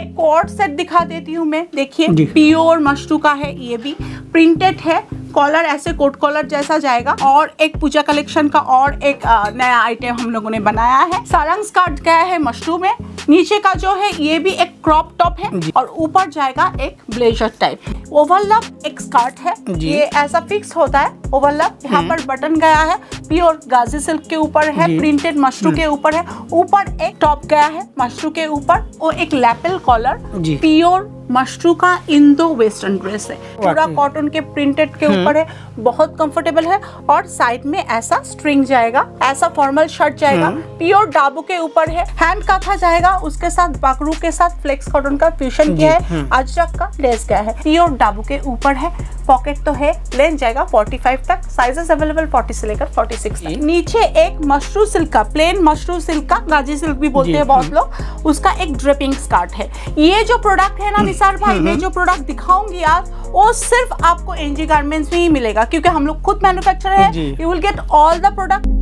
एक और सेट दिखा देती हूँ मैं, देखिए प्योर मशरू का है, ये भी प्रिंटेड है, कॉलर ऐसे कोट कॉलर जैसा जाएगा। और एक पूजा कलेक्शन का और एक नया आइटम हम लोगों ने बनाया है। सारंग स्कर्ट गया है मशरूम में, नीचे का जो है ये भी एक क्रॉप टॉप है और ऊपर जाएगा एक ब्लेजर टाइप। ओवरलैप एक स्कर्ट है, ये ऐसा फिक्स होता है ओवरलैप, यहाँ पर बटन गया है, प्योर गाजी सिल्क के ऊपर है, प्रिंटेड मशरू के ऊपर है, ऊपर एक टॉप गया है मशरू के ऊपर और एक लैपल कॉलर, प्योर मशरू का इंडो वेस्टर्न ड्रेस है, पूरा कॉटन के प्रिंटेड के ऊपर है, बहुत कंफर्टेबल है। और साइड में ऐसा स्ट्रिंग जाएगा, ऐसा फॉर्मल शर्ट जाएगा, प्योर डाबू के ऊपर है, हैंड काथा जाएगा, उसके साथ बाकरू के साथ फ्लेक्स कॉटन का फ्यूजन किया है, अजरक का ड्रेस गया है, प्योर डाबू के ऊपर है, पॉकेट तो है, लेंथ जाएगा 45 तक, साइजेस अवेलेबल 40 से लेकर 46 तक। नीचे एक मशरू सिल्क का, प्लेन मशरू सिल्क का, गाजी सिल्क भी बोलते हैं बहुत लोग, उसका एक ड्रेपिंग स्कार्ट है। ये जो प्रोडक्ट है ना निसार भाई, मैं जो प्रोडक्ट दिखाऊंगी आज वो सिर्फ आपको एनजी गारमेंट्स में ही मिलेगा, क्योंकि हम लोग खुद मैन्युफैक्चर है, you will get all the product.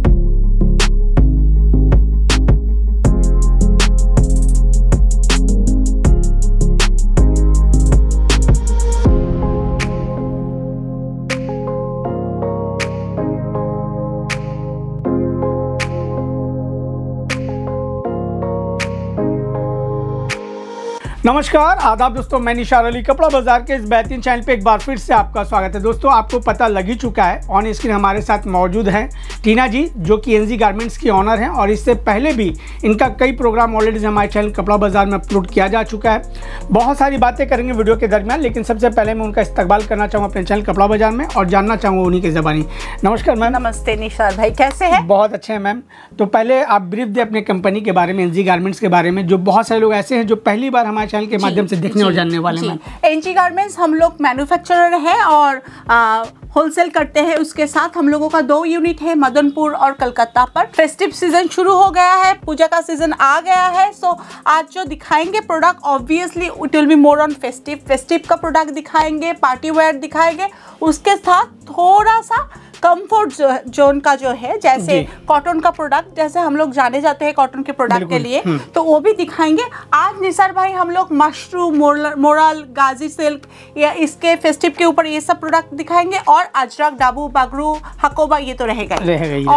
नमस्कार, आदाब दोस्तों, मैं निसार अली, कपड़ा बाजार के इस बेहतरीन चैनल पे एक बार फिर से आपका स्वागत है। दोस्तों आपको पता लग ही चुका है, ऑन स्क्रीन हमारे साथ मौजूद हैं टीना जी, जो कि एनजी गारमेंट्स की ऑनर हैं, और इससे पहले भी इनका कई प्रोग्राम ऑलरेडी हमारे चैनल कपड़ा बाजार में अपलोड किया जा चुका है। बहुत सारी बातें करेंगे वीडियो के दरमियान, लेकिन सबसे पहले मैं उनका इस्तकबाल करना चाहूँगा अपने चैनल कपड़ा बाजार में और जानना चाहूँगा उन्हीं की ज़बानी। नमस्कार मैम। नमस्ते निसार भाई, कैसे हैं? बहुत अच्छे हैं मैम। तो पहले आप ब्रीफ दें अपने कंपनी के बारे में, एनजी गारमेंट्स के बारे में, जो बहुत सारे लोग ऐसे हैं जो पहली बार हमारे चैनल के माध्यम से देखने और जानने वाले हैं। एनजी गारमेंट्स हम लोग मैन्युफैक्चरर हैं और होलसेल करते हैं, उसके साथ हम लोगों का दो यूनिट है मदनपुर और कलकत्ता पर। फेस्टिव सीजन शुरू हो गया है, पूजा का सीजन आ गया है, सो आज जो दिखाएंगे product obviously it will be more on festive, festive का प्रोडक्ट दिखाएंगे, पार्टी वेयर दिखाएंगे, उसके साथ थोड़ा सा कंफर्ट जोन का जो है, जैसे कॉटन का प्रोडक्ट, जैसे हम लोग जाने जाते हैं कॉटन के प्रोडक्ट के लिए, तो वो भी दिखाएंगे। आज निसार भाई हम लोग मशरूम, मोरल, गाजी सिल्क या इसके फेस्टिव के ऊपर ये सब प्रोडक्ट दिखाएंगे, और अजरक, डाबू, बागरू, हकोबा ये तो रहेगा,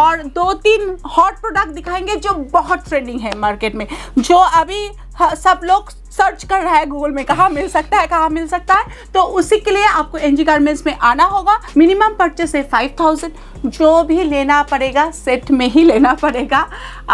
और 2-3 हॉट प्रोडक्ट दिखाएंगे जो बहुत ट्रेंडिंग है मार्केट में, जो अभी सब लोग सर्च कर रहा है गूगल में, कहाँ मिल सकता है, कहाँ मिल सकता है। तो उसी के लिए आपको एनजी गारमेंट्स में आना होगा। मिनिमम परचेस है 5000, जो भी लेना पड़ेगा सेट में ही लेना पड़ेगा,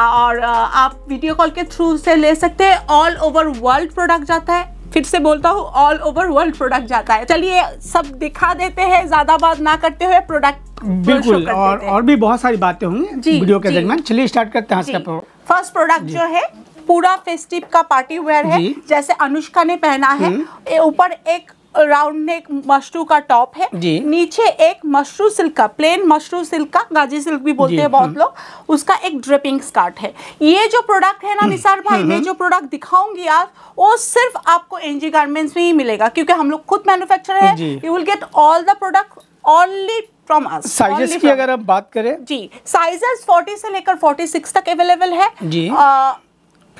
और आप वीडियो कॉल के थ्रू से ले सकते हैं। ऑल ओवर वर्ल्ड प्रोडक्ट जाता है, फिर से बोलता हूँ, ऑल ओवर वर्ल्ड प्रोडक्ट जाता है। चलिए सब दिखा देते हैं, ज़्यादा बात ना करते हुए प्रोडक्ट बिल्कुल, और भी बहुत सारी बातें होंगी वीडियो के दरमियान। चलिए स्टार्ट करते हैं। फर्स्ट प्रोडक्ट जो है पूरा फेस्टिव का पार्टी वेयर है, जैसे अनुष्का ने पहना है, ऊपर एक राउंड नेक मशरू का टॉप है, नीचे एक मशरू सिल्क का, प्लेन मशरू सिल्क का, गाजी सिल्क भी बोलते हैं बहुत लोग, उसका एक ड्रेपिंग स्कार्ट है। ये जो प्रोडक्ट है ना निसार भाई, मैं जो प्रोडक्ट दिखाऊंगी आज वो सिर्फ आपको एनजी गारमेंट्स में ही मिलेगा, क्योंकि हम लोग खुद मैन्युफैक्चर है, you will get all the product only from us. Sizes की अगर आप बात करें, जी साइजेस 40 से लेकर 46 तक अवेलेबल है।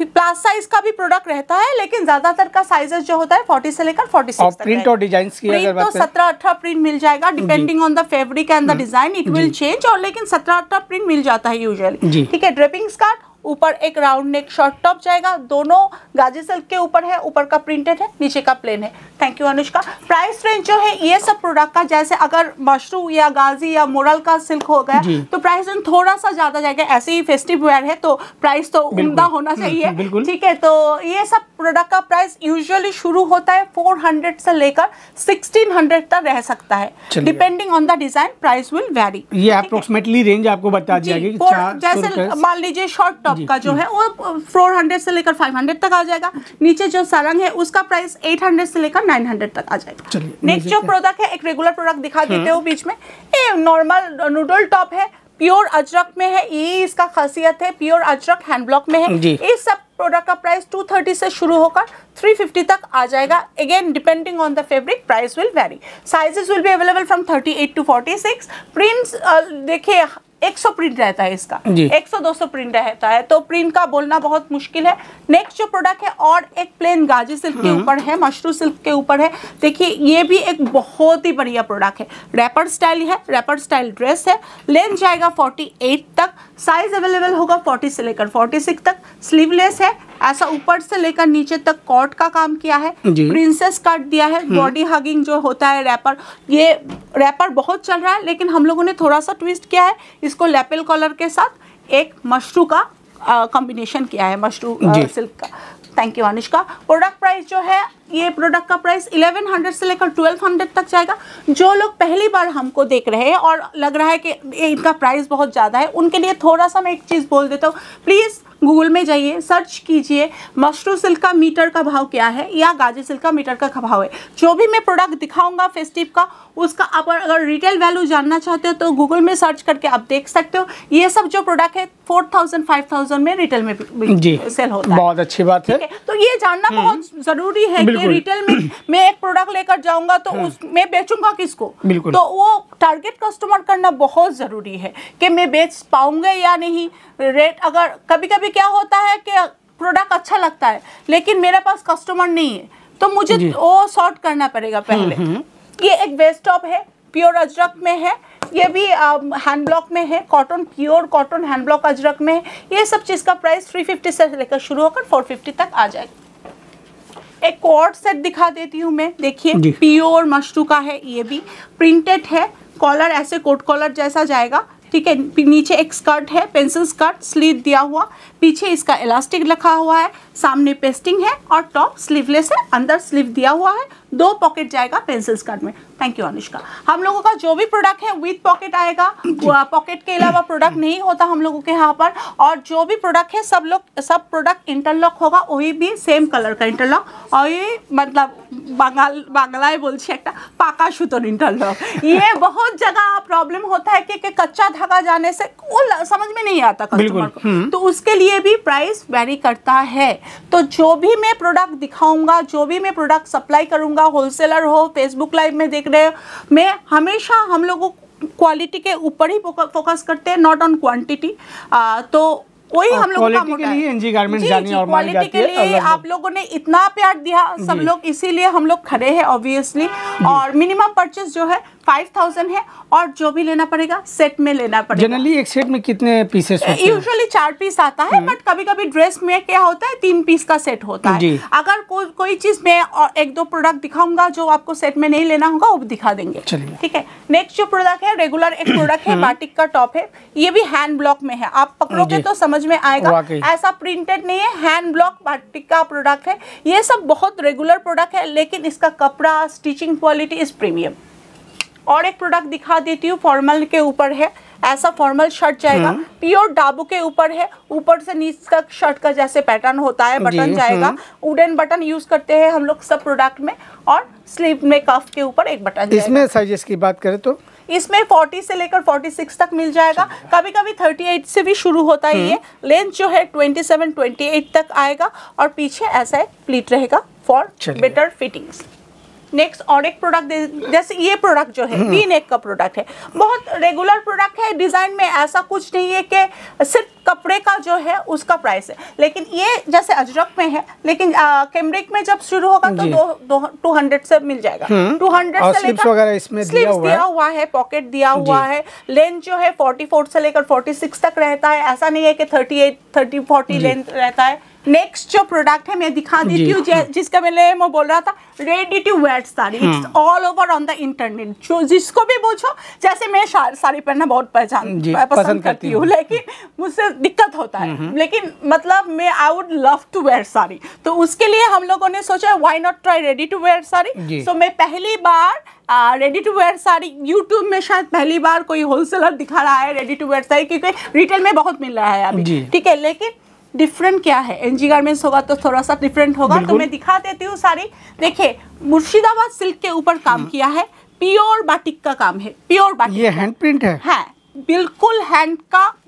प्लस साइज का भी प्रोडक्ट रहता है, लेकिन ज्यादातर का साइजेस जो होता है 40 से लेकर 46 तक। प्रिंट और डिजाइन की अगर बात करें तो 17-18 प्रिंट मिल जाएगा, depending on the fabric and the design it will change, और लेकिन 17-18 प्रिंट मिल जाता है यूजुअली। ठीक है, ड्रेपिंग स्कार्ट, ऊपर एक राउंड नेक शॉर्ट टॉप जाएगा, दोनों गाजी सिल्क के ऊपर है, ऊपर का प्रिंटेड है, नीचे का प्लेन है। Thank you Anushka. Price range जो है ये सब प्रोडक्ट का, जैसे अगर मशरू या गाजी या मोरल का सिल्क हो गया तो प्राइस रेंज थोड़ा सा ज्यादा जाएगा, ऐसे ही फेस्टिव वेयर है तो प्राइस तो उम्दा होना चाहिए। ठीक है, तो ये सब प्रोडक्ट का प्राइस यूजुअली शुरू होता है 400 से लेकर 1600 तक रह सकता है, depending on the design price will vary. ये अप्रोक्सीमेटली रेंज आपको बता दिया गया, जैसे मान लीजिए शॉर्ट टॉप का जो है वो 400 से लेकर 500 तक आ जाएगा, नीचे जो सारंग है उसका प्राइस 800 से लेकर 900 तक आ जाएगा। नेक्स्ट जो प्रोडक्ट है, एक रेगुलर प्रोडक्ट दिखा देते हो बीच में, ये नॉर्मल नूडल टॉप है, प्योर अजरक में है, ये इसका खासियत है, प्योर अजरक हैंड ब्लॉक में है। इस सब प्रोडक्ट का प्राइस 230 से शुरू होकर 350 तक आ जाएगा, again depending on the fabric price will vary. Sizes will be available from 38 to 46। Prints देखिए 100 प्रिंट रहता है इसका, 100-200 प्रिंट रहता है, तो प्रिंट का बोलना बहुत मुश्किल है। नेक्स्ट जो प्रोडक्ट है और एक प्लेन गाजी सिल्क के ऊपर है, मशरू सिल्क के ऊपर है। देखिए ये भी एक बहुत ही बढ़िया प्रोडक्ट है, रैपर स्टाइल है, रैपर स्टाइल ड्रेस है, लेंथ जाएगा 48 तक, साइज अवेलेबल होगा 40 से लेकर 46 तक, स्लीवलेस है, ऐसा ऊपर से लेकर नीचे तक कॉट का काम किया है, प्रिंसेस कट दिया है, बॉडी हगिंग जो होता है रैपर, ये रैपर बहुत चल रहा है, लेकिन हम लोगों ने थोड़ा सा ट्विस्ट किया है, इसको लेपेल कॉलर के साथ एक मशरू का कॉम्बिनेशन किया है, मशरू सिल्क का। Thank you Anushka. Product price जो है, ये प्रोडक्ट का प्राइस 1100 से लेकर 1200 तक जाएगा। जो लोग पहली बार हमको देख रहे हैं और लग रहा है कि इनका प्राइस बहुत ज़्यादा है, उनके लिए थोड़ा सा मैं एक चीज़ बोल देता हूँ, प्लीज़ गूगल में जाइए, सर्च कीजिए मशरू सिल्क का मीटर का भाव क्या है या गाजी सिल्क का मीटर का भाव है। जो भी मैं प्रोडक्ट दिखाऊंगा फेस्टिव का, उसका आप अगर रिटेल वैल्यू जानना चाहते हो तो गूगल में सर्च करके आप देख सकते हो। ये सब जो प्रोडक्ट है 4000-5000 में रिटेल में सेल होता है। बहुत अच्छी बात है। तो ये जानना बहुत जरूरी है कि रिटेल में मैं एक प्रोडक्ट लेकर जाऊंगा तो उसमें बेचूंगा किसको, तो वो टारगेट कस्टमर करना बहुत ज़रूरी है कि मैं बेच पाऊंगा या नहीं। रेट अगर कभी कभी क्या होता है कि प्रोडक्ट अच्छा लगता है लेकिन मेरे पास कस्टमर नहीं है तो मुझे वो सॉर्ट करना पड़ेगा पहले। ये एक वेस्ट टॉप है, प्योर अजरक में है, ये भी हैंड ब्लॉक में है, cotton, pure cotton hand block Ajrakh में है। ये सब चीज़ का प्राइस 350 से लेकर शुरू होकर 450 तक आ जाएगा। एक कोट सेट दिखा देती हूँ मैं, देखिए प्योर मशरू का है, ये भी प्रिंटेड है, कॉलर ऐसे कोट कॉलर जैसा जाएगा, ठीक है। नीचे एक स्कर्ट है, पेंसिल स्कर्ट, स्लीव दिया हुआ, पीछे इसका इलास्टिक रखा हुआ है, सामने पेस्टिंग है और टॉप स्लीवलेस है, अंदर स्लीव दिया हुआ है, 2 पॉकेट जाएगा पेंसिल स्कर्ट में। Thank you Anushka. हम लोगों का जो भी प्रोडक्ट है विद पॉकेट आएगा, पॉकेट के अलावा प्रोडक्ट नहीं होता हम लोगों के यहाँ पर। और जो भी प्रोडक्ट है सब प्रोडक्ट इंटरलॉक होगा, वही भी सेम कलर का इंटरलॉक, और ये मतलब बांग्लाए बोलछी एक पाका सुतोर इंटरलॉक। ये बहुत जगह प्रॉब्लम होता है कि कच्चा धागा जाने से वो समझ में नहीं आता कस्टमर को, तो उसके लिए भी प्राइस वेरी करता है। तो जो भी मैं प्रोडक्ट दिखाऊंगा, जो भी मैं प्रोडक्ट सप्लाई करूंगा, होलसेलर हो, फेसबुक लाइव में देख रहे हो, मैं हमेशा हम लोगों क्वालिटी के ऊपर ही फोकस करते हैं, नॉट ऑन क्वांटिटी। तो वही हम लोग का मोटिव है। एनजी गारमेंट्स जानी और मान जाती है, क्वालिटी के लिए आप लोगों ने इतना प्यार दिया सब लोग, इसीलिए हम लोग खड़े हैं ऑब्वियसली। और मिनिमम परचेस जो है 5000 है, और जो भी लेना पड़ेगा सेट में लेना पड़ेगा। जनरली एक सेट में कितने पीसेस होते हैं? यूजुअली 4 पीस आता है, बट कभी कभी ड्रेस में क्या होता है 3 पीस का सेट होता है। अगर कोई चीज में और 1-2 प्रोडक्ट दिखाऊंगा जो आपको सेट में नहीं लेना होगा वो दिखा देंगे, ठीक है। नेक्स्ट जो प्रोडक्ट है, रेगुलर एक प्रोडक्ट है, बाटिक का टॉप है, ये भी हैंड ब्लॉक में है, आप पकड़ोगे तो समझ में आएगा, ऐसा प्रिंटेड नहीं है, हैंड ब्लॉक बाटिक का प्रोडक्ट है। ये सब बहुत रेगुलर प्रोडक्ट है, लेकिन इसका कपड़ा स्टिचिंग क्वालिटी इज प्रीमियम। और एक प्रोडक्ट दिखा देती हूँ, फॉर्मल के ऊपर है, ऐसा फॉर्मल शर्ट जाएगा, प्योर डाबू के ऊपर है, ऊपर से नीचे तक शर्ट का जैसे पैटर्न होता है, बटन जाएगा, वुडन बटन यूज करते हैं हम लोग सब प्रोडक्ट में, और स्लीव में कफ के ऊपर एक बटन। इसमें साइजेस की बात करें तो इसमें 40 से लेकर 46 तक मिल जाएगा, कभी कभी 38 से भी शुरू होता है। ये लेंथ जो है 27-28 तक आएगा, और पीछे ऐसा एक प्लीट रहेगा फॉर बेटर फिटिंग्स। नेक्स्ट और एक प्रोडक्ट, जैसे ये प्रोडक्ट जो है वी नेक का प्रोडक्ट है, बहुत रेगुलर प्रोडक्ट है, डिज़ाइन में ऐसा कुछ नहीं है कि सिर्फ कपड़े का जो है उसका प्राइस है, लेकिन ये जैसे अजरक में है, लेकिन कैमरिक में जब शुरू होगा तो 200 से मिल जाएगा, 200 से लेकर स्लीव्स दिया हुआ है, पॉकेट दिया हुआ है, लेंथ जो है 44 से लेकर 46 तक रहता है, ऐसा नहीं है कि 38-40 लेंथ रहता है। नेक्स्ट जो प्रोडक्ट है मैं दिखा देती हूँ, जिसका मैं बोल रहा था ready to wear sari, it's all over on the internet, जो जिसको भी पूछो, जैसे मैं साड़ी पहनना बहुत पसंद करती हूँ, लेकिन मुझसे दिक्कत होता है, लेकिन मतलब मैं I would love to wear sari, तो उसके लिए हम लोगों ने सोचा why not try ready to wear sari. So मैं पहली बार ready to wear sari YouTube में, शायद पहली बार कोई होलसेलर दिखा रहा है रेडी टू वेयर साड़ी, क्योंकि रिटेल में बहुत मिल रहा है अभी, ठीक है, लेकिन डिफरेंट क्या है, एनजी गारमेंट्स होगा तो थोड़ा सा डिफरेंट होगा। तो मैं दिखा देती हूँ साड़ी, देखिए मुर्शिदाबाद सिल्क के ऊपर काम किया है, प्योर बाटिक का काम है, प्योर बाटिक, ये हैंड प्रिंट है, हाँ बिल्कुल हैंड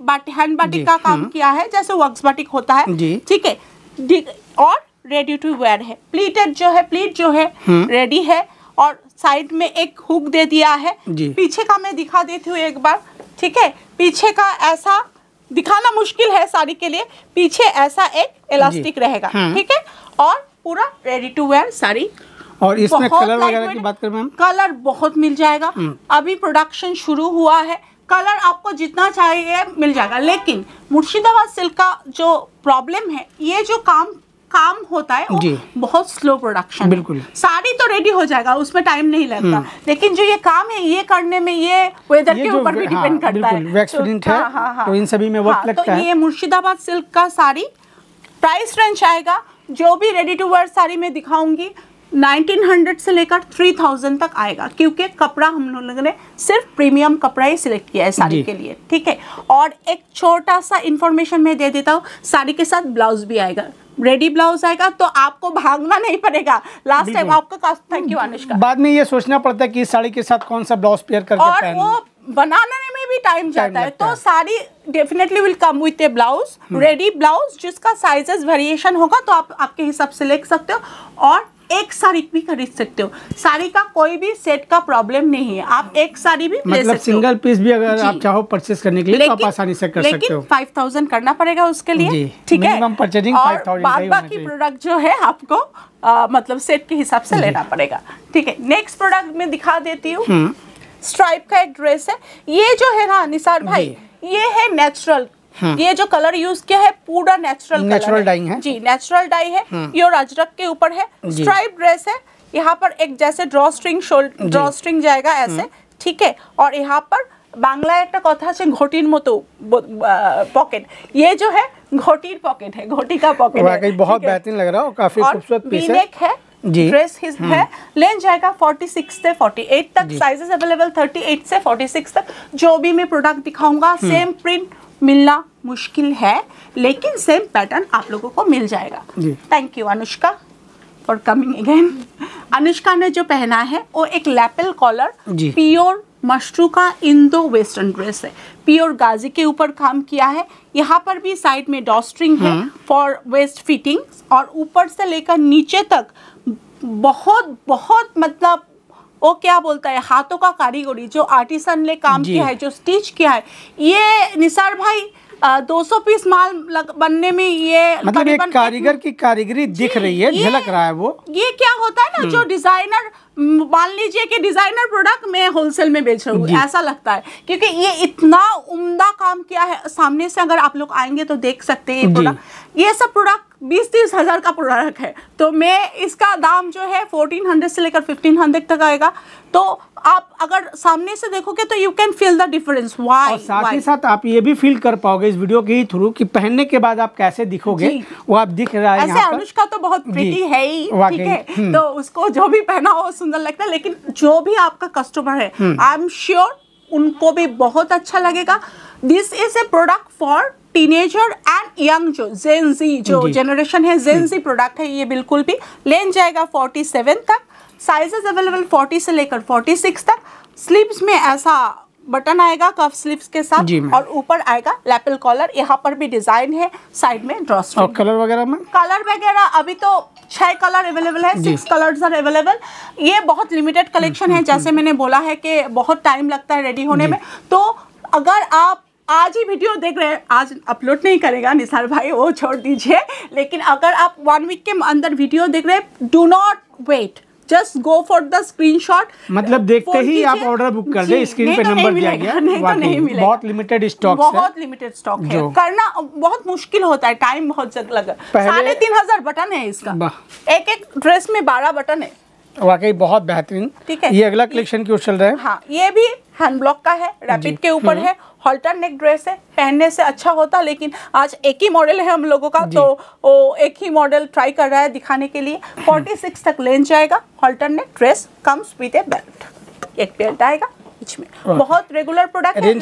बाटिक का काम किया है, जैसे वक्स बाटिक होता है, ठीक है। और रेडी टू वेयर है, प्लीटेड जो है, प्लीट जो है रेडी है, और साइड में एक हुक दे दिया है। पीछे का मैं दिखा देती हूँ एक बार, ठीक है, पीछे का ऐसा दिखाना मुश्किल है साड़ी के लिए, पीछे ऐसा एक इलास्टिक रहेगा, ठीक है, और पूरा रेडी टू वेयर साड़ी। और इसमें कलर वगैरह की बात करें मैम, कलर बहुत मिल जाएगा, अभी प्रोडक्शन शुरू हुआ है, कलर आपको जितना चाहिए मिल जाएगा। लेकिन मुर्शिदाबाद सिल्क का जो प्रॉब्लम है, ये जो काम होता है वो बहुत स्लो प्रोडक्शन। बिल्कुल, साड़ी तो रेडी हो जाएगा, उसमें टाइम नहीं लगता, लेकिन जो ये काम है ये करने में, ये वेदर के ऊपर भी डिपेंड करता है, तो इन सभी में वक्त लगता है। तो ये मुर्शिदाबाद सिल्क का साड़ी प्राइस रेंज आएगा, जो भी रेडी टू वेयर साड़ी में दिखाऊंगी 1900 से लेकर 3000 तक आएगा, क्योंकि कपड़ा हम लोगों ने सिर्फ प्रीमियम कपड़ा ही सिलेक्ट किया है साड़ी के लिए, ठीक है। और एक छोटा सा इन्फॉर्मेशन मैं दे देता हूँ, साड़ी के साथ ब्लाउज भी आएगा, रेडी ब्लाउज आएगा, तो आपको भागना नहीं पड़ेगा। लास्ट टाइम आपको थैंक यू अनुष्का, बाद में ये सोचना पड़ता है कि साड़ी के साथ कौन सा ब्लाउज पेयर करके पहनूं, और वो बनाने में भी टाइम जाता है, तो sari definitely will come with a blouse, ready blouse, जिसका साइजेस वेरिएशन होगा, तो आप आपके हिसाब से ले सकते हो और एक साड़ी भी खरीद सकते हो। साड़ी का कोई भी सेट का प्रॉब्लम नहीं है, आप एक साड़ी भी ले सकते हो, सिंगल पीस भी अगर आप चाहो परचेस करने के लिए तो आप आसानी से कर सकते हो। 5000 करना पड़ेगा उसके लिए, ठीक है, मिनिमम परचेजिंग 5000। और बाकी प्रोडक्ट जो है आपको मतलब सेट के हिसाब से लेना पड़ेगा, ठीक है। नेक्स्ट प्रोडक्ट में दिखा देती हूँ, स्ट्राइप का एक ड्रेस है, ये जो है ना निसार भाई, ये है नेचुरल, ये जो कलर यूज किया है पूरा नेचुरल डाई है जी, नेचुरल डाई है, प्योर अजरक के ऊपर है, स्ट्राइप ड्रेस है, यहाँ पर एक जैसे ड्रॉ स्ट्रिंग जाएगा ऐसे, ठीक है, और यहाँ पर बांग्ला एक कथा से घोटीर मतो पॉकेट, ये जो है घोटीर पॉकेट है, घोटी का पॉकेट है, बहुत बेहतरीन लग रहा है, काफी खूबसूरत पीस है जी। ड्रेस है, लेंथ जाएगा 46 से 48 तक, साइजेस अवेलेबल 38 से 46 तक। जो भी मैं प्रोडक्ट दिखाऊंगा सेम प्रिंट मिलना मुश्किल है, लेकिन सेम पैटर्न आप लोगों को मिल जाएगा। Thank you Anushka for coming again. Anushka ने जो पहना है वो एक लैपेल कॉलर प्योर मशरू का इंडो वेस्टर्न ड्रेस है, प्योर गाजी के ऊपर काम किया है, यहाँ पर भी साइड में डॉस्ट्रिंग है फॉर वेस्ट फिटिंग, और ऊपर से लेकर नीचे तक बहुत मतलब वो क्या बोलता है, हाथों का कारीगरी जो आर्टिसन ने काम किया है, जो स्टिच किया है, ये निसार भाई 200 पीस माल बनने में ये मतलब एक कारीगर की कारीगरी दिख रही है, झलक रहा है वो। ये क्या होता है ना, जो डिजाइनर, मान लीजिए कि डिजाइनर प्रोडक्ट मैं होलसेल में बेच रहा हूँ, ऐसा लगता है, क्योंकि ये इतना उम्दा काम किया है। सामने से अगर आप लोग आएंगे तो देख सकते हैं ये प्रोडक्ट, ये सब प्रोडक्ट 20-30 हज़ार का प्रोडक्ट है, तो मैं इसका दाम जो है 1400 से लेकर 1500 तक आएगा, तो आप अगर सामने से देखोगे तो you can feel the difference. और साथ ही साथ आप ये भी फील कर पाओगे इस वीडियो के ही थ्रू कि पहनने के बाद आप कैसे दिखोगे, वो आप दिख रहा है ऐसे। अनुष्का तो बहुत प्रीटी है ही, ठीक है, तो उसको जो भी पहना हो सुंदर लगता है, लेकिन जो भी आपका कस्टमर है आई एम श्योर उनको भी बहुत अच्छा लगेगा। This is a product for teenager and young, जो जेन जी जो जनरेशन है, जेन जी प्रोडक्ट है ये बिल्कुल भी। लेंथ जाएगा 47 तक, साइजेस अवेलेबल 40 से लेकर 46 तक। स्लीव्स में ऐसा बटन आएगा कफ स्लीव्स के साथ, और ऊपर आएगा लैपल कॉलर, यहाँ पर भी डिजाइन है, साइड में ड्रॉस्ट्रिंग। और कलर वगैरह में, कलर वगैरह अभी तो 6 कलर अवेलेबल है, 6 कलर्स आर अवेलेबल। ये बहुत लिमिटेड कलेक्शन है, जैसे मैंने बोला है कि बहुत टाइम लगता है रेडी होने में, तो अगर आप आज ही वीडियो देख रहे हैं, आज अपलोड नहीं करेगा निसार भाई, वो छोड़ दीजिए, लेकिन अगर आप 1 वीक के अंदर वीडियो देख रहे हैं, do not wait, just go for the screenshot, मतलब देखते ही आप ऑर्डर बुक कर दे, स्क्रीन पे नंबर जाएगा, नहीं तो नहीं मिलेगा, बहुत लिमिटेड स्टॉक है, करना बहुत मुश्किल होता है, टाइम बहुत लगा। 3500 बटन है इसका, एक एक ड्रेस में 12 बटन है, वाकई बहुत बेहतरीन, ठीक है। ये अगला कलेक्शन क्यों चल रहा है, हाँ ये भी हैंड ब्लॉक का है, रैपिड के ऊपर है, हॉल्टर नेक ड्रेस है, पहनने से अच्छा होता, लेकिन आज एक ही मॉडल है हम लोगों का, तो वो एक ही मॉडल ट्राई कर रहा है दिखाने के लिए। 46 तक लेंथ जाएगा, halter neck dress, comes with a belt, एक बेल्ट आएगा बीच में, बहुत रेगुलर प्रोडक्ट है।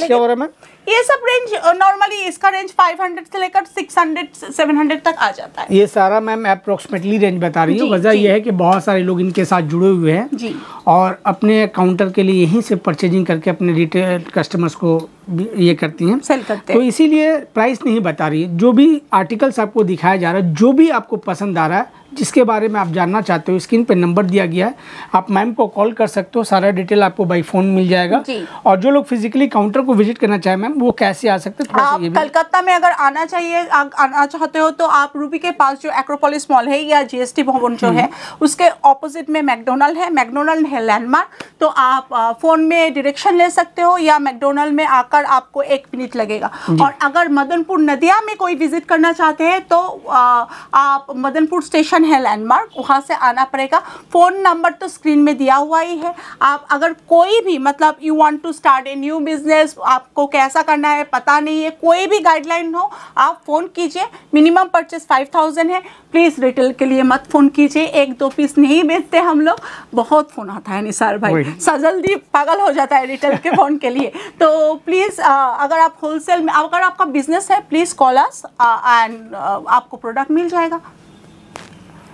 ये सब रेंज नॉर्मली इसका रेंज 500 से लेकर 600 700 तक आ जाता है। ये सारा मैम अप्रोक्सीमेटली रेंज बता रही हूँ, वजह यह है कि बहुत सारे लोग इनके साथ जुड़े हुए हैं और अपने काउंटर के लिए यहीं से परचेजिंग करके अपने रिटेल कस्टमर्स को ये करती हैं, सेल करते हैं। तो इसीलिए प्राइस नहीं बता रही। जो भी आर्टिकल्स आपको दिखाया जा रहा है, जो भी आपको पसंद आ रहा है, जिसके बारे में आप जानना चाहते हो, स्क्रीन पे नंबर दिया गया है, आप मैम को कॉल कर सकते हो। सारा डिटेल आपको बाय फ़ोन मिल जाएगा। और जो लोग फिजिकली काउंटर को विजिट करना चाहे मैम, वो कैसे आ सकते हैं? आप कलकत्ता में अगर आना चाहते हो तो आप रूबी के पास जो एक्रोपोलिस मॉल है या GST भवन जो है, उसके ऑपोजिट में मैकडोनल्ड है, मैकडोनल्ड है लैंडमार्क। तो आप फ़ोन में डिरेक्शन ले सकते हो या मैकडोनल्ड में आकर आपको 1 मिनट लगेगा। और अगर मदनपुर नदिया में कोई विजिट करना चाहते हैं तो आप मदनपुर स्टेशन है लैंडमार्क, वहाँ से आना पड़ेगा। फ़ोन नंबर तो स्क्रीन में दिया हुआ ही है। आप अगर कोई भी मतलब you want to start a new business, आपको कैसा करना है पता नहीं है, कोई भी गाइडलाइन हो, आप फ़ोन कीजिए। मिनिमम परचेस 5000 है। प्लीज़ रिटेल के लिए मत फ़ोन कीजिए, 1-2 पीस नहीं बेचते हम लोग। बहुत फ़ोन आता है निसार भाई, जल्दी पागल हो जाता है रिटेल के फ़ोन के लिए। तो प्लीज़ अगर आप होलसेल में, अगर आपका बिजनेस है, प्लीज़ कॉल अस एंड आपको प्रोडक्ट मिल जाएगा।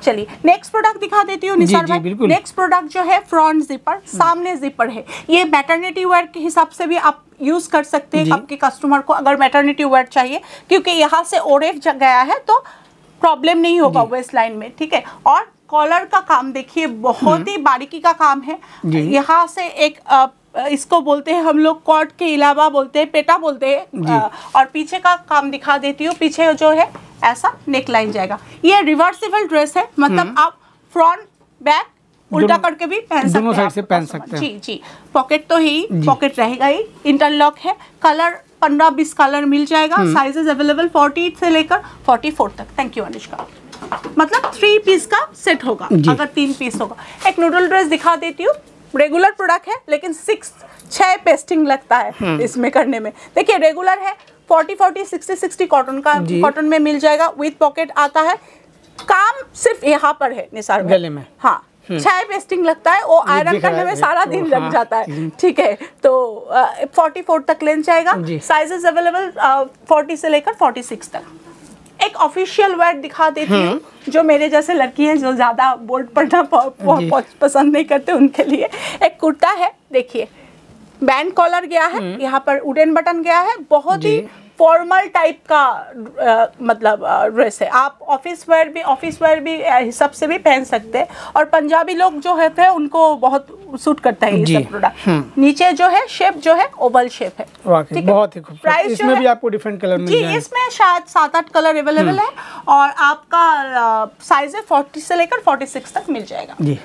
चलिए नेक्स्ट प्रोडक्ट दिखा देती हूँ निसार भाई। नेक्स्ट प्रोडक्ट जो है फ्रंट जिपर, सामने जिपर है। ये मैटरनिटी वेयर के हिसाब से भी आप यूज़ कर सकते हैं आपके कस्टमर को, अगर मैटरनिटी वेयर चाहिए, क्योंकि यहाँ से ओरेफ गया है तो प्रॉब्लम नहीं होगा वेस्ट लाइन में, ठीक है। और कॉलर का काम देखिए, बहुत ही बारीकी का काम है। यहाँ से एक इसको बोलते हैं हम लोग कॉर्ड के अलावा बोलते हैं पेटा बोलते हैं। और पीछे का काम दिखा देती हूँ। पीछे जो है ऐसा नेकलाइन जाएगा। ये रिवर्सिबल ड्रेस है, मतलब आप फ्रंट बैक उल्टा करके भी पहन सकते हैं, दोनों साइड से पहन सकते हैं। जी। पॉकेट तो ही पॉकेट रहेगा ही, इंटरलॉक है। कलर 15-20 कलर मिल जाएगा। साइजेस अवेलेबल 48 से लेकर 44 तक। Thank you Anushka. मतलब 3 पीस का सेट होगा, अगर 3 पीस होगा। एक नूडल ड्रेस दिखा देती हूँ। रेगुलर प्रोडक्ट है, लेकिन 6 पेस्टिंग लगता है इसमें करने में। देखिए रेगुलर है, 40-40, 60-60 कॉटन का, कॉटन में मिल जाएगा। विथ पॉकेट आता है। काम सिर्फ यहाँ पर है निसार, गले में। हाँ, 6 पेस्टिंग लगता है, वो आयरन करने में सारा दिन लग जाता है, ठीक है। तो 44 तक लेंथ जाएगा। साइजेस अवेलेबल 40 से लेकर 46 तक। एक ऑफिशियल वर्ड दिखा देती हूँ, जो मेरे जैसे लड़की हैं जो ज़्यादा बोर्ड पढ़ना पसंद नहीं करते, उनके लिए। एक कुर्ता है, देखिए बैंड कॉलर गया है, यहाँ पर वुडन बटन गया है। बहुत ही फॉर्मल टाइप का मतलब ड्रेस है। आप ऑफिस वेयर भी हिसाब से भी पहन सकते हैं। और पंजाबी लोग जो है उनको बहुत सूट करता है ये सब प्रोडक्ट। नीचे जो है शेप जो है ओवल शेप है, बहुत ही खूबसूरत। प्राइस इसमें भी आपको डिफरेंट कलर मिल जाएंगे। इसमें शायद 7-8 कलर अवेलेबल है। और आपका साइज है 40 से लेकर 46 तक मिल जाएगा। जी,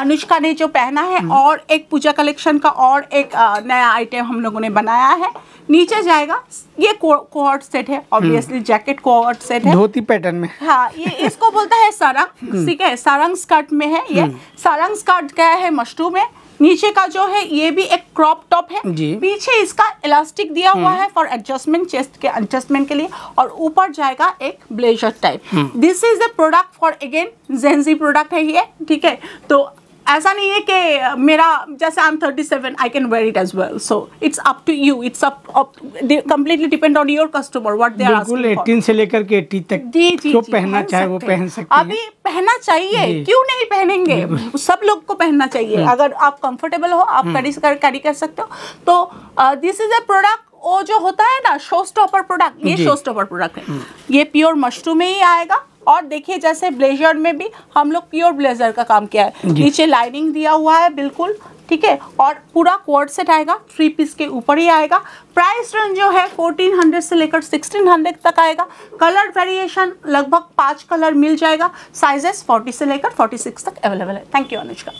अनुष्का ने जो पहना है। और एक पूजा कलेक्शन का और एक नया आइटम हम लोगों ने बनाया है। नीचे जाएगा, ये कोहर्ट सेट है, ऑब्वियसली जैकेट कोहर्ट सेट है, धोती पैटर्न में। हाँ, ये इसको बोलता है सारंग, ठीक है। सारंग स्कर्ट में है ये। सारंग स्कर्ट गया है मशरूम में। नीचे का जो है ये भी एक क्रॉप टॉप है। पीछे इसका इलास्टिक दिया हुआ है फॉर एडजस्टमेंट, चेस्ट के एडजस्टमेंट के लिए। और ऊपर जाएगा एक blazer type. This is a product for again Gen Z product है ये, ठीक है। तो ऐसा नहीं है कि मेरा जैसे I am 37 I can wear it as well, so it's up to you, it's up completely depend on your customer what they are asking for. 18 से लेकर के 80 तक जो पहनना चाहे वो पहन सकते हैं। अभी पहनना चाहिए, क्यों नहीं पहनेंगे, सब लोग को पहनना चाहिए। अगर आप कंफर्टेबल हो, आप कैरी कर सकते हो। तो दिस इज अ प्रोडक्ट, वो जो होता है ना शो स्टॉपर प्रोडक्ट, ये शो स्टॉपर प्रोडक्ट है। ये प्योर मशरूम में ही आएगा। और देखिए जैसे ब्लेजर में भी हम लोग प्योर ब्लेजर का काम किया है। नीचे लाइनिंग दिया हुआ है बिल्कुल, ठीक है। और पूरा कोट सेट आएगा, 3 पीस के ऊपर ही आएगा। प्राइस रेंज जो है 1400 से लेकर 1600 तक आएगा। कलर वेरिएशन लगभग 5 कलर मिल जाएगा। साइजेस 40 से लेकर 46 तक अवेलेबल है। Thank you Anushka.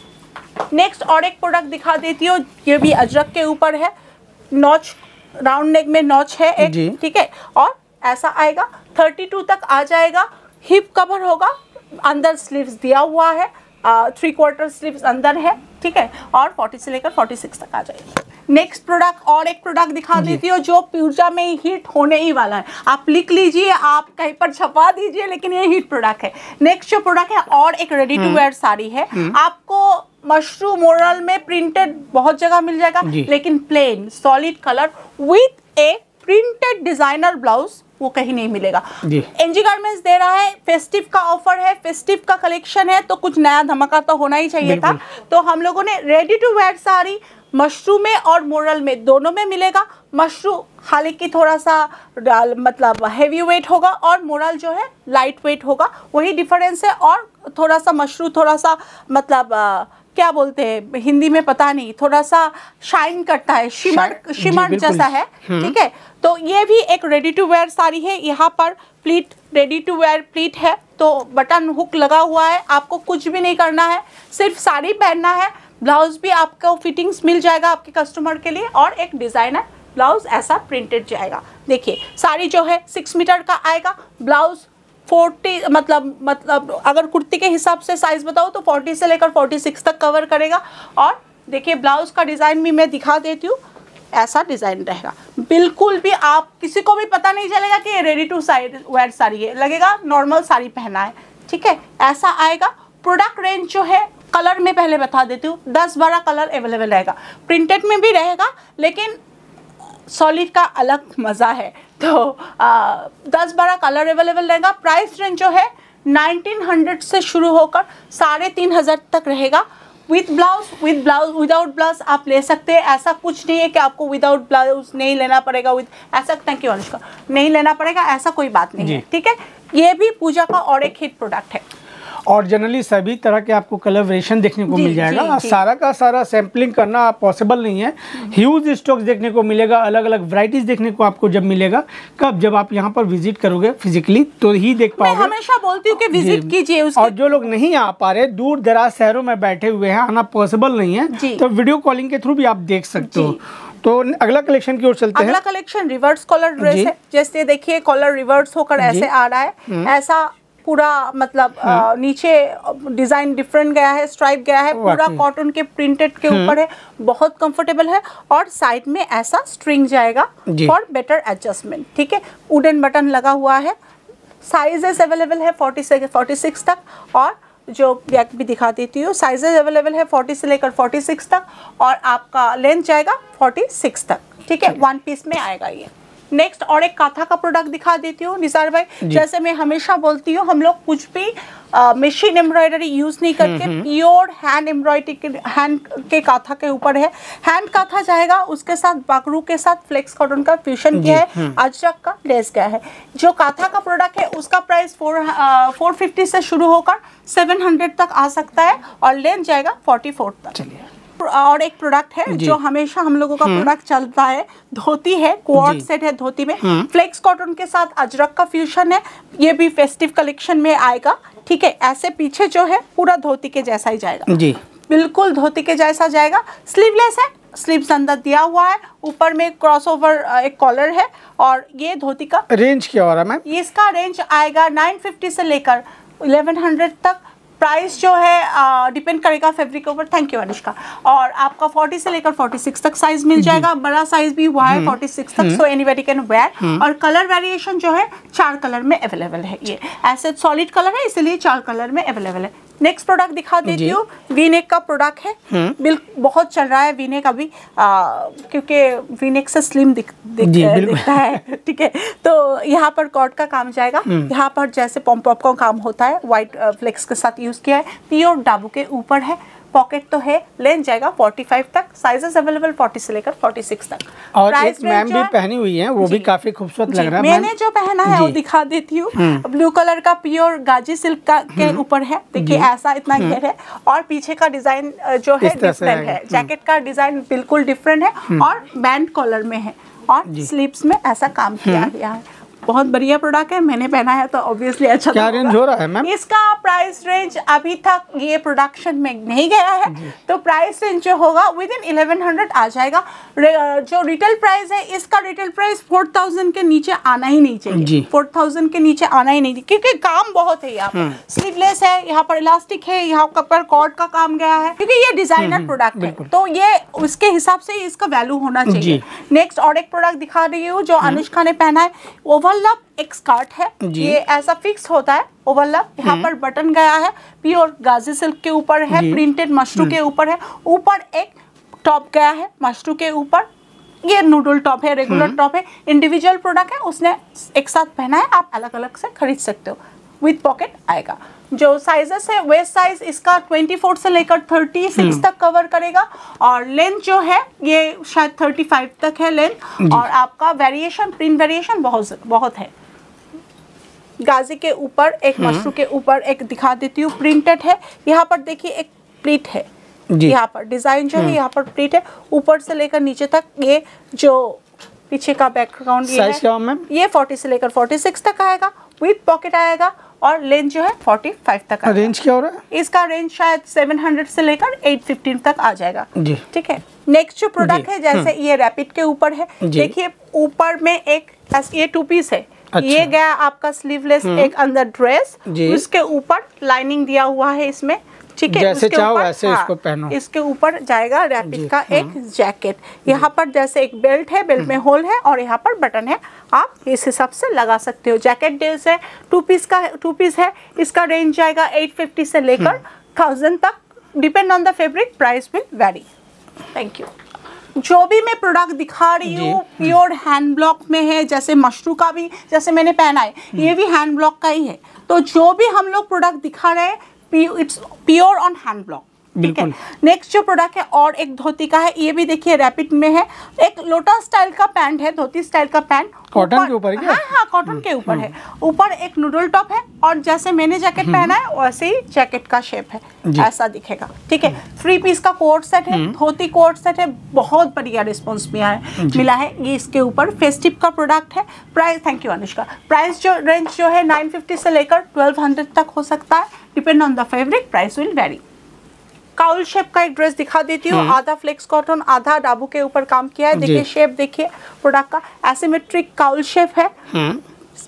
नेक्स्ट और एक प्रोडक्ट दिखा देती हूँ। ये भी अजरक के ऊपर है, नॉच, राउंड नेक में नॉच है एक, ठीक है। और ऐसा आएगा, 32 तक आ जाएगा। हिप कवर होगा, अंदर स्लीव्स दिया हुआ है, 3/4 स्लीव्स अंदर है, ठीक है। और 40 से लेकर 46 तक आ जाएगा। नेक्स्ट प्रोडक्ट और एक प्रोडक्ट दिखा देती हूँ, जो पूजा में हिट होने ही वाला है। आप लिख लीजिए, आप कहीं पर छपा दीजिए, लेकिन ये हिट प्रोडक्ट है। नेक्स्ट जो प्रोडक्ट है, और एक रेडी टू वेयर साड़ी है। आपको मशरूम मोरल में प्रिंटेड बहुत जगह मिल जाएगा, लेकिन plain solid colour with a printed designer blouse वो कहीं नहीं मिलेगा। एनजी गारमेंट्स दे रहा है, फेस्टिव का ऑफर है, फेस्टिव का कलेक्शन है, तो कुछ नया धमाका तो होना ही चाहिए था। तो हम लोगों ने ready to wear sari mashru में और मोरल में दोनों में मिलेगा। मशरू हालांकि थोड़ा सा मतलब हेवी वेट होगा और मोरल जो है लाइट वेट होगा, वही डिफरेंस है। और थोड़ा सा मशरू थोड़ा सा मतलब क्या बोलते हैं हिंदी में पता नहीं, थोड़ा सा शाइन करता है, शिमर जैसा है, ठीक है। तो ये भी एक रेडी टू वेयर साड़ी है, यहाँ पर pleat ready to wear pleat है, तो बटन हुक लगा हुआ है, आपको कुछ भी नहीं करना है, सिर्फ साड़ी पहनना है। ब्लाउज भी आपको फिटिंग्स मिल जाएगा आपके कस्टमर के लिए, और एक डिज़ाइनर ब्लाउज ऐसा प्रिंटेड जाएगा। देखिए साड़ी जो है 6 मीटर का आएगा, ब्लाउज 40 मतलब अगर कुर्ती के हिसाब से साइज़ बताओ तो 40 से लेकर 46 तक कवर करेगा। और देखिए ब्लाउज़ का डिज़ाइन भी मैं दिखा देती हूँ, ऐसा डिज़ाइन रहेगा, बिल्कुल भी आप किसी को भी पता नहीं चलेगा कि ये रेडी टू वेयर साड़ी है, लगेगा नॉर्मल साड़ी पहना है, ठीक है, ऐसा आएगा। प्रोडक्ट रेंज जो है कलर में पहले बता देती हूँ, 10-12 कलर अवेलेबल रहेगा, प्रिंटेड में भी रहेगा, लेकिन सॉलिड का अलग मज़ा है। तो 10-12 कलर अवेलेबल रहेगा। प्राइस रेंज जो है 1900 से शुरू होकर 3500 तक रहेगा। विद ब्लाउज विदाउट ब्लाउज आप ले सकते हैं, ऐसा कुछ नहीं है कि आपको विदाउट ब्लाउज नहीं लेना पड़ेगा, विद ऐसा थैंक यू अनुष्का नहीं लेना पड़ेगा, ऐसा कोई बात नहीं है, ठीक है। ये भी पूजा का और एक हिट प्रोडक्ट है, और जनरली सभी तरह के आपको कलर वेरिएशन देखने को मिल जाएगा। सारा का सारा सैम्पलिंग करना पॉसिबल नहीं है, ह्यूज स्टॉक्स देखने को मिलेगा, अलग अलग वैरायटीज देखने को आपको जब मिलेगा, कब जब आप यहाँ पर विजिट करोगे फिजिकली तो ही देख पाओगे। मैं हमेशा बोलती हूँ कि विजिट कीजिए। और जो लोग नहीं आ पा रहे, दूर दराज शहरों में बैठे हुए हैं, आना पॉसिबल नहीं है, तो वीडियो कॉलिंग के थ्रू भी आप देख सकते हो। तो अगला कलेक्शन की ओर चलते हैं। अगला कलेक्शन रिवर्स कॉलर ड्रेस है, जैसे देखिए कॉलर रिवर्स होकर ऐसे आ रहा है, ऐसा पूरा मतलब नीचे डिजाइन डिफरेंट गया है, स्ट्राइप गया है, पूरा कॉटन के प्रिंटेड के ऊपर है, बहुत कंफर्टेबल है। और साइड में ऐसा स्ट्रिंग जाएगा फॉर बेटर एडजस्टमेंट, ठीक है। वुडन बटन लगा हुआ है, साइजेस अवेलेबल है 40 से 46 तक, और जो बैक भी दिखा देती हूँ, साइजेस अवेलेबल है 40 से लेकर 46 तक, और आपका लेंथ जाएगा 46 तक, ठीक है, वन पीस में आएगा ये। नेक्स्ट और एक काथा का प्रोडक्ट दिखा देती हूँ निसार भाई, जैसे मैं हमेशा बोलती हूँ हम लोग कुछ भी मशीन एम्ब्रॉयडरी यूज़ नहीं करके प्योर हैंड एम्ब्रॉयडरी हैंड के काथा के ऊपर है। हैंड काथा जाएगा, उसके साथ बाकरू के साथ फ्लेक्स कॉटन का फ्यूजन किया है, अजरक का लेस गया है। जो काथा का प्रोडक्ट है उसका प्राइस 450 से शुरू होकर 700 तक आ सकता है, और लेंथ जाएगा 44 तक। और एक प्रोडक्ट है जो हमेशा हम लोगों का प्रोडक्ट चलता है, धोती है, क्वार्ट सेट है धोती में, फ्लेक्स कॉटन के साथ अजरक का फ्यूजन है, ये भी फेस्टिव कलेक्शन में आएगा, ठीक है। ऐसे पीछे जो है पूरा धोती के जैसा ही जाएगा, बिल्कुल धोती के जैसा जाएगा। स्लीवलेस है, स्लीव्स अंदर दिया हुआ है, ऊपर में क्रॉसओवर एक कॉलर है। और ये धोती का रेंज क्या हो रहा है मैम? ये इसका रेंज आएगा 950 से लेकर 1100 तक। प्राइस जो है डिपेंड करेगा फैब्रिक के ऊपर, थैंक यू अनुष्का। और आपका 40 से लेकर 46 तक साइज मिल जाएगा, बड़ा साइज भी हुआ है 46 तक, सो एनीबडी कैन वेयर। और कलर वेरिएशन जो है 4 कलर में अवेलेबल है, ये ऐसे सॉलिड कलर है इसलिए 4 कलर में अवेलेबल है। नेक्स्ट प्रोडक्ट दिखा देती हूँ, वीनेक का प्रोडक्ट है, बिल्कुल बहुत चल रहा है वीनेक अभी, क्योंकि वीनेक से स्लिम दिखता है, ठीक है। तो यहाँ पर कॉट का काम जाएगा, यहाँ पर जैसे पॉम्पॉप का काम होता है, वाइट फ्लेक्स के साथ यूज़ किया है, प्योर डाबू के ऊपर है, पॉकेट तो है, लेंथ जाएगा 45 तक, साइजेस अवेलेबल 40 से लेकर 46 तक। और एक मैम भी पहनी हुई है, वो भी काफी खूबसूरत लग रहा है। मैंने जो पहना है वो दिखा देती हूँ, ब्लू कलर का प्योर गाजी सिल्क का के ऊपर है, देखिए ऐसा इतना घेर है, और पीछे का डिजाइन जो है डिफरेंट है, जैकेट का डिजाइन बिल्कुल डिफरेंट है, और बैंड कॉलर में है, और स्लीव्स में ऐसा काम किया गया है। बहुत बढ़िया प्रोडक्ट है, मैंने पहना है तो ऑब्वियसली अच्छा। क्या रेंज हो रहा है मैम? इसका प्राइस रेंज अभी तक ये प्रोडक्शन में नहीं गया है, तो प्राइस रेंज जो होगा विद इन 1100 आ जाएगा। जो रिटेल प्राइस है इसका, रिटेल प्राइस 4000 के नीचे आना ही नहीं चाहिए, 4000 के नीचे आना ही नहीं चाहिए, क्योंकि काम बहुत है। यहाँ पर स्लीवलेस है, यहाँ पर इलास्टिक है, यहाँ पर कॉर्ड का काम गया है, क्योंकि ये डिजाइनर प्रोडक्ट है तो ये उसके हिसाब से इसका वैल्यू होना चाहिए। नेक्स्ट और एक प्रोडक्ट दिखा रही हूँ जो अनुष्का ने पहना है, ओवल एक स्कर्ट है, ये ऐसा फिक्स होता है ओवरलैप, यहाँ पर बटन गया है, प्योर गाजी सिल्क के ऊपर है, प्रिंटेड मशरू के ऊपर है, ऊपर एक टॉप गया है मशरू के ऊपर, ये नूडल टॉप है, रेगुलर टॉप है, इंडिविजुअल प्रोडक्ट है, उसने एक साथ पहना है, आप अलग अलग से खरीद सकते हो। विथ पॉकेट आएगा। जो साइजेस है, वेस्ट साइज इसका 24 से लेकर 36 तक कवर करेगा, और लेंथ जो है ये शायद 35 तक है लेंथ, और आपका वेरिएशन, प्रिंट वेरिएशन बहुत है। गाजी के ऊपर एक, मशरू के ऊपर एक दिखा देती हूँ, प्रिंटेड है। यहाँ पर देखिए एक प्लीट है, यहाँ पर डिजाइन जो है, यहाँ पर प्लीट है, ऊपर से लेकर नीचे तक। ये जो पीछे का बैकग्राउंड ये है, ये 40 से लेकर 46 तक आएगा। विथ पॉकेट आएगा, और लेंथ जो है 45 तक आएगा। रेंज क्या हो रहा है? इसका रेंज शायद 700 से लेकर 815 तक आ जाएगा। ठीक है। नेक्स्ट जो प्रोडक्ट है, जैसे ये रैपिड के ऊपर है, देखिए ऊपर में एक ये टू पीस है। अच्छा। ये गया आपका स्लीवलेस, एक अंदर ड्रेस, उसके ऊपर लाइनिंग दिया हुआ है इसमें। ठीक है, जैसे चाहो ऐसे इसको पहनो। इसके ऊपर जाएगा रैपिड का एक जैकेट। यहाँ पर जैसे एक बेल्ट है, बेल्ट में होल है, और यहाँ पर बटन है, आप इस हिसाब से लगा सकते हो। जैकेट ड्रेस है, टू पीस है, इसका रेंज जाएगा 850 से लेकर 1000 तक, depend on the fabric, price will vary. Thank you. जो भी मैं प्रोडक्ट दिखा रही हूँ प्योर हैंड ब्लॉक में है, जैसे मशरू का भी जैसे मैंने पहना है, ये भी हैंड ब्लॉक का ही है। तो जो भी हम लोग प्रोडक्ट दिखा रहे हैं, it's pure on hand block. ठीक है। नेक्स्ट जो प्रोडक्ट है, और एक धोती का है, ये भी देखिए रैपिड में है। एक लोटा स्टाइल का पैंट है, धोती स्टाइल का पैंट, कॉटन के ऊपर। हाँ हाँ, कॉटन के ऊपर है। ऊपर एक नूडल टॉप है, और जैसे मैंने जैकेट पहना है वैसे ही जैकेट का शेप है, ऐसा दिखेगा। ठीक है। 3 पीस का कोट सेट है, धोती कोट सेट है, बहुत बढ़िया रिस्पॉन्स मिला है। ये इसके ऊपर फेस्टिव का प्रोडक्ट है। Price, thank you Anushka, price जो रेंज जो है 950 से लेकर 1200 तक हो सकता है, depend on the fabric, price will vary. Cowl shape का एक ड्रेस दिखा देती हूँ, आधा फ्लेक्स कॉटन, आधा डाबू के ऊपर काम किया है। देखिए शेप, देखिए प्रोडक्ट का एसिमेट्रिक काउल शेप है,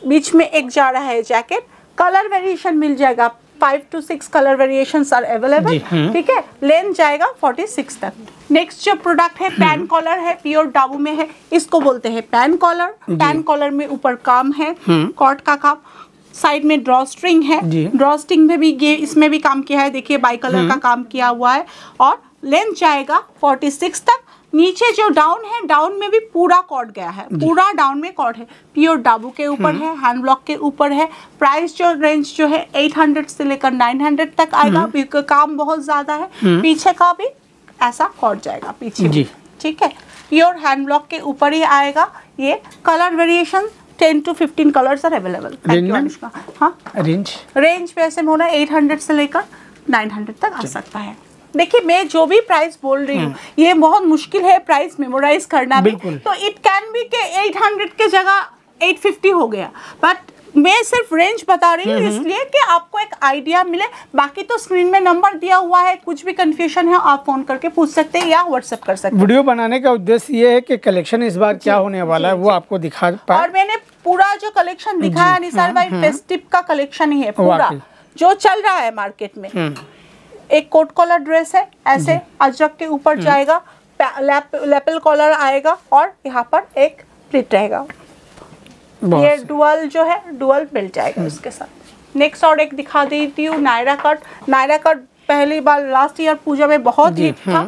बीच में एक जा रहा है जैकेट। कलर वेरिएशन मिल जाएगा, 5 to 6 colour variations are available. ठीक है। लेंथ जाएगा 46 तक। नेक्स्ट जो प्रोडक्ट है, पैन कॉलर है, प्योर डाबू में है, इसको बोलते हैं पैन कॉलर। पैन कॉलर में ऊपर काम है, कॉट का काम, साइड में ड्रॉ स्ट्रिंग है, ड्रॉ स्ट्रिंग में भी ये इसमें भी काम किया है, देखिए बाई कलर का काम किया हुआ है, और लेंथ जाएगा 46 तक। नीचे जो डाउन है, डाउन में भी पूरा कॉर्ड गया है, पूरा डाउन में कॉर्ड है, प्योर डाबू के ऊपर है, हैंड ब्लॉक के ऊपर है। प्राइस जो रेंज जो है 800 से लेकर 900 तक आएगा, क्योंकि काम बहुत ज्यादा है। पीछे का भी ऐसा कॉर्ड जाएगा पीछे। ठीक है। प्योर हैंड ब्लॉक के ऊपर ही आएगा। ये colour variation 10 to 15 colours are available. हाँ, रेंज वैसे होना 800 से लेकर 900 तक आ सकता है। देखिए मैं जो भी प्राइस बोल रही हूँ, ये बहुत मुश्किल है प्राइस मेमोराइज करना भी, तो इट कैन बी के 800 के जगह 850 हो गया, बट मैं सिर्फ रेंज बता रही हूँ इसलिए कि आपको एक आइडिया मिले। बाकी तो स्क्रीन में नंबर दिया हुआ है, कुछ भी कंफ्यूजन है आप फोन करके पूछ सकते हैं या व्हाट्सएप कर सकते हैं। वीडियो बनाने का उद्देश्य ये है कि कलेक्शन इस बार क्या होने वाला है वो आपको दिखा पाए, और मैंने पूरा जो कलेक्शन दिखाया निसार भाई, फेस्टिव का कलेक्शन ही है पूरा जो चल रहा है मार्केट में। एक कोट कॉलर ड्रेस है, ऐसे अजरक के ऊपर जाएगा, लेपल कॉलर आएगा, और यहाँ पर एक प्लीट रहेगा। ये डुअल जो है, डुअल मिल जाएगा उसके साथ। नेक्स्ट और एक दिखा देती हूँ, नायरा कट। नायरा कट पहली बार लास्ट ईयर पूजा में बहुत हिट था।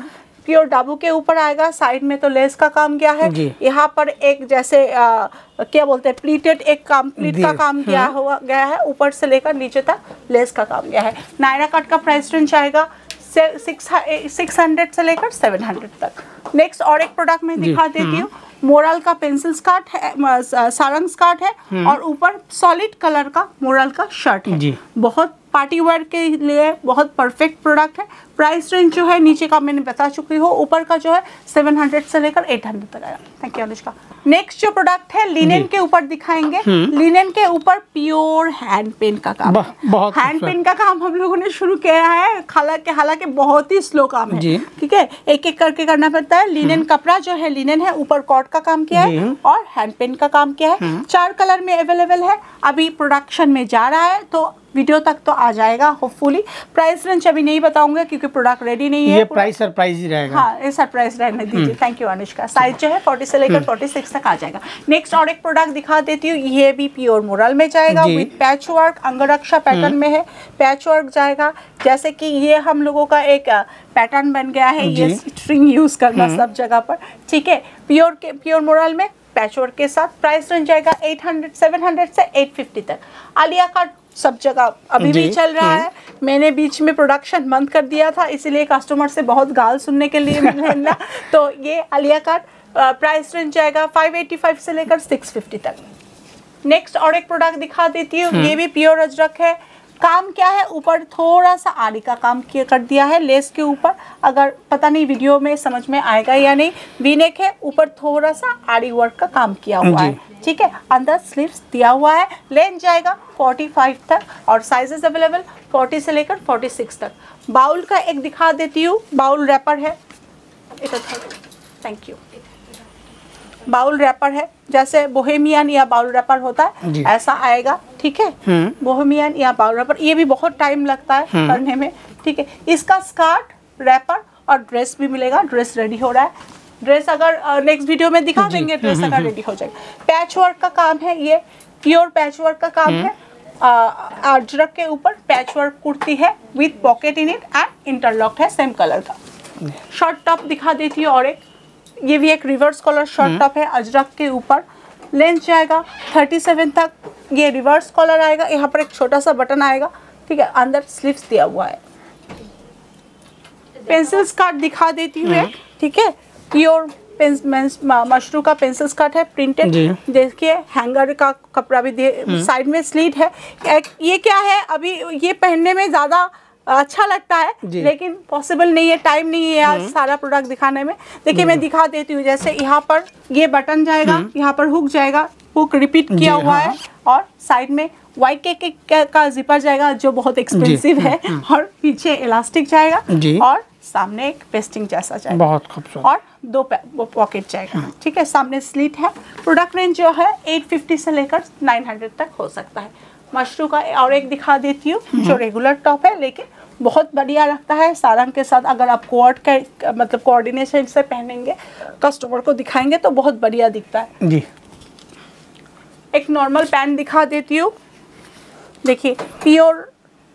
प्योर डाबू के ऊपर आएगा, साइड में तो लेस का काम गया है, यहाँ पर एक जैसे क्या बोलते हैं प्लीटेड एक काम, प्लीट का काम गया हुआ गया है, ऊपर से लेकर नीचे तक लेस का काम गया है। नायरा कट का प्राइस रेंज आएगा 600 से लेकर 700 तक। नेक्स्ट और एक प्रोडक्ट में दिखा देती हूँ, मोरल का पेंसिल स्कर्ट है, सारंग स्कर्ट है, और ऊपर सॉलिड कलर का मोरल का शर्ट है। बहुत पार्टी वेयर के लिए बहुत परफेक्ट प्रोडक्ट है। प्राइस रेंज जो है नीचे का मैंने बता चुकी हूँ, ऊपर का जो है 700 से लेकर 800 तक आया। Thank you Anushka. नेक्स्ट जो प्रोडक्ट है लिनन के ऊपर दिखाएंगे। लिनन के ऊपर प्योर हैंड पेंट का काम, हैंड पेंट का काम हम लोगों ने शुरू किया है, हालांकि बहुत ही स्लो काम है। ठीक है, एक एक करके करना पड़ता है। लिनन कपड़ा जो है लिनन है, ऊपर कॉट का काम किया है और हैंड पेंट का काम किया है। 4 कलर में अवेलेबल है, अभी प्रोडक्शन में जा रहा है, तो वीडियो तक तो आ जाएगा होपफुली। प्राइस रेंज अभी नहीं बताऊंगा क्योंकि प्रोडक्ट रेडी नहीं है, ये प्राइस सरप्राइज ही रहेगा। हाँ ये सरप्राइज रहने दीजिए। Thank you Anushka. साइज जो है 40 से लेकर 46 तक आ जाएगा। नेक्स्ट और एक प्रोडक्ट दिखा देती हूँ, ये भी प्योर मुरल में जाएगा with patch work, angrakha pattern में है, पैच वर्क जाएगा। जैसे कि ये हम लोगों का एक पैटर्न बन गया है, ये स्ट्रिंग यूज करना सब जगह पर, ठीक है। प्योर मुरल में पैचवर्क के साथ प्राइस रेंज जाएगा 800 700 से 850 तक। आलिया का सब जगह अभी भी चल रहा है, मैंने बीच में प्रोडक्शन बंद कर दिया था इसीलिए कस्टमर से बहुत गाल सुनने के लिए मिला। तो ये आलिया का प्राइस रेंज जाएगा 585 से लेकर 650 तक। नेक्स्ट और एक प्रोडक्ट दिखा देती हूँ, ये भी प्योर अजरक है। काम क्या है, ऊपर थोड़ा सा आरी का काम किया कर दिया है लेस के ऊपर, अगर पता नहीं वीडियो में समझ में आएगा या नहीं। वीनेक है, ऊपर थोड़ा सा आरी वर्क का काम किया हुआ है, ठीक है। अंदर स्लीव्स दिया हुआ है, लेंथ जाएगा 45 तक और साइजेस अवेलेबल 40 से लेकर 46 तक। बाउल का एक दिखा देती हूँ, बाउल रैपर है, थैंक यू। बाउल रैपर है, जैसे बोहेमियन या बाउल रैपर होता है ऐसा आएगा, ठीक है, बोहेमियन या बाउल रैपर। ये भी बहुत टाइम लगता है करने में, ठीक है। इसका स्कर्ट, रैपर और ड्रेस भी मिलेगा। ड्रेस रेडी हो रहा है, ड्रेस अगर नेक्स्ट वीडियो में दिखा देंगे, ड्रेस अगर रेडी हो जाएगा। पैच वर्क का काम है, ये प्योर पैच वर्क का काम है। अजरक के ऊपर पैच वर्क कुर्ती है with pocket in it and interlock है सेम कलर का। शॉर्ट टॉप दिखा देती हूँ और एक, ये भी एक रिवर्स कॉलर शॉर्ट टॉप है अजरक के ऊपर। लेंथ जाएगा 37 तक, ये रिवर्स कॉलर आएगा, यहाँ पर एक छोटा सा बटन आएगा, ठीक है। अंदर स्लीव्स दिया हुआ है। पेंसिल स्कर्ट दिखा देती हूँ, ठीक है, प्योर मशरू का पेंसिल स्कर्ट है, प्रिंटेड। देखिए हैंगर का कपड़ा भी साइड में स्लीट है। ये क्या है, अभी ये पहनने में ज़्यादा अच्छा लगता है लेकिन पॉसिबल नहीं है, टाइम नहीं है आज सारा प्रोडक्ट दिखाने में। देखिए मैं दिखा देती हूँ, जैसे यहाँ पर ये बटन जाएगा, यहाँ पर हुक जाएगा, हुक रिपीट किया हुआ है और साइड में वाइट के का जिपर जाएगा जो बहुत एक्सपेंसिव है और पीछे इलास्टिक जाएगा और सामने एक पेस्टिंग जैसा जाएगा, बहुत खूबसूरत, और दो पॉकेट जाएगा, ठीक है। सामने स्लीट है। प्रोडक्ट रेंज जो है 850 से लेकर 900 तक हो सकता है। मशरू का और एक दिखा देती हूँ, जो रेगुलर टॉप है लेकिन बहुत बढ़िया लगता है सारंग के साथ। अगर आप कोऑर्ड का मतलब कोऑर्डिनेशन से पहनेंगे, कस्टमर को दिखाएंगे तो बहुत बढ़िया दिखता है जी। एक नॉर्मल पैंट दिखा देती हूँ, देखिए प्योर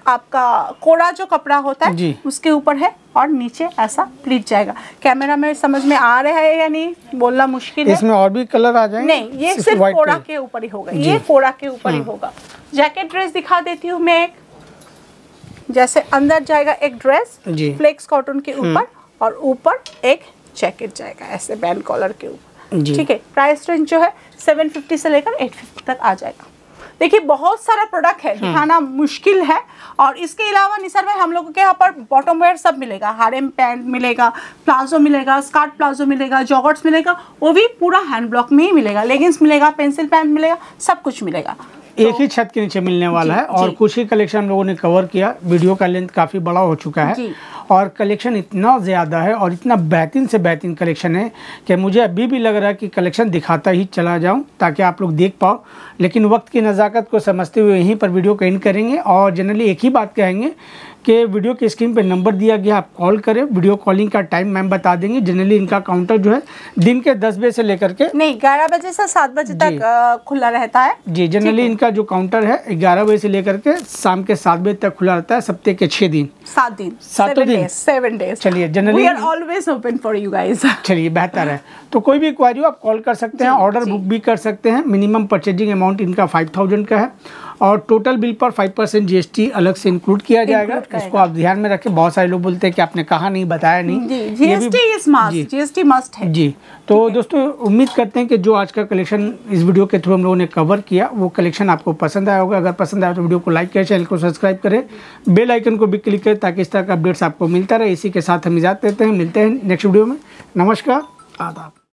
आपका कोड़ा जो कपड़ा होता है उसके ऊपर है और नीचे ऐसा प्लीट जाएगा। कैमरा में समझ में आ रहा है या नहीं बोलना मुश्किल है। इसमें और भी कलर आ जाएंगे? नहीं, ये सिर्फ कोड़ा के ऊपर ही होगा, ये कोड़ा के ऊपर ही होगा। जैकेट ड्रेस दिखा देती हूँ मैं, जैसे अंदर जाएगा एक ड्रेस फ्लेक्स कॉटन के ऊपर और ऊपर एक जैकेट जाएगा ऐसे बैंड कॉलर के ऊपर, ठीक है। प्राइस रेंज जो है 750 से लेकर 850 तक आ जाएगा। देखिए बहुत सारा प्रोडक्ट है, दिखाना मुश्किल है। और इसके अलावा निसार भाई हम लोगों के यहाँ पर बॉटम वेयर सब मिलेगा, हारेम पैंट मिलेगा, प्लाजो मिलेगा, स्कर्ट प्लाजो मिलेगा, जॉगर्ट्स मिलेगा, वो भी पूरा हैंड ब्लॉक में ही मिलेगा, लेगिंग्स मिलेगा, पेंसिल पैंट मिलेगा, सब कुछ मिलेगा। एक ही छत के नीचे मिलने वाला है और कुछ ही कलेक्शन हम लोगों ने कवर किया। वीडियो का लेंथ काफ़ी बड़ा हो चुका है और कलेक्शन इतना ज़्यादा है और इतना बेहतरीन से बेहतरीन कलेक्शन है कि मुझे अभी भी लग रहा है कि कलेक्शन दिखाता ही चला जाऊं ताकि आप लोग देख पाओ, लेकिन वक्त की नज़ाकत को समझते हुए यहीं पर वीडियो को एंड करेंगे। और जनरली एक ही बात कहेंगे कि वीडियो के स्क्रीन पर नंबर दिया गया, आप कॉल करें। वीडियो कॉलिंग का टाइम मैम बता देंगे। जनरली इनका काउंटर जो है दिन के 10 बजे से लेकर के नहीं 11 बजे से 7 बजे तक खुला रहता है जी। जनरली इनका जो काउंटर है 11 बजे से लेकर के शाम के 7 बजे तक खुला रहता है, सप्ताह के 6 दिन 7 दिन 7 days। चलिए generally we are always open for you guys. चलिए बेहतर है, तो कोई भी क्वारी हो आप कॉल कर सकते हैं, ऑर्डर बुक भी कर सकते हैं। मिनिमम परचेजिंग अमाउंट इनका 5000 का है और टोटल बिल पर 5% GST अलग से इंक्लूड किया जाएगा। इसको आप ध्यान में रखें। बहुत सारे लोग बोलते हैं कि आपने कहा नहीं, बताया नहीं। GST मस्ट है जी। तो दोस्तों उम्मीद करते हैं कि जो आज का कलेक्शन इस वीडियो के थ्रू हम लोगों ने कवर किया वो कलेक्शन आपको पसंद आया होगा। अगर पसंद आया तो वीडियो को लाइक करें, चैनल को सब्सक्राइब करें, बेल आइकन को भी क्लिक करें ताकि इस तरह का अपडेट्स आपको मिलता रहे। इसी के साथ हम इजाज़त देते हैं, मिलते हैं नेक्स्ट वीडियो में। नमस्कार, आदाब।